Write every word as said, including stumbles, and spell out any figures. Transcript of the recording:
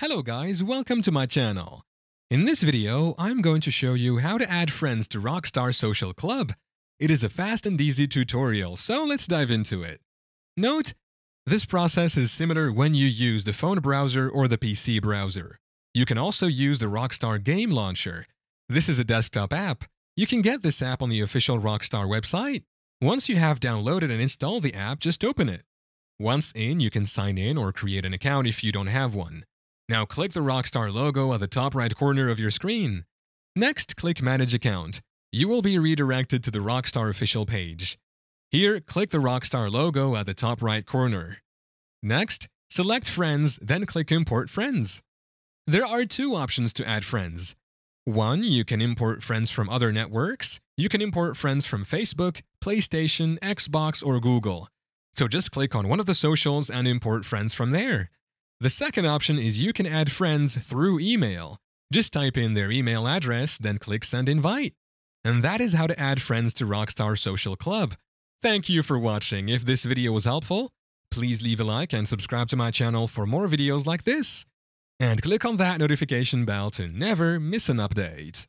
Hello guys, welcome to my channel. In this video, I'm going to show you how to add friends to Rockstar Social Club. It is a fast and easy tutorial, so let's dive into it. Note, this process is similar when you use the phone browser or the P C browser. You can also use the Rockstar Game Launcher. This is a desktop app. You can get this app on the official Rockstar website. Once you have downloaded and installed the app, just open it. Once in, you can sign in or create an account if you don't have one. Now click the Rockstar logo at the top right corner of your screen. Next, click Manage Account. You will be redirected to the Rockstar official page. Here, click the Rockstar logo at the top right corner. Next, select Friends, then click Import Friends. There are two options to add friends. One, you can import friends from other networks. You can import friends from Facebook, PlayStation, Xbox, or Google. So just click on one of the socials and import friends from there. The second option is you can add friends through email. Just type in their email address, then click Send Invite. And that is how to add friends to Rockstar Social Club. Thank you for watching. If this video was helpful, please leave a like and subscribe to my channel for more videos like this. And click on that notification bell to never miss an update.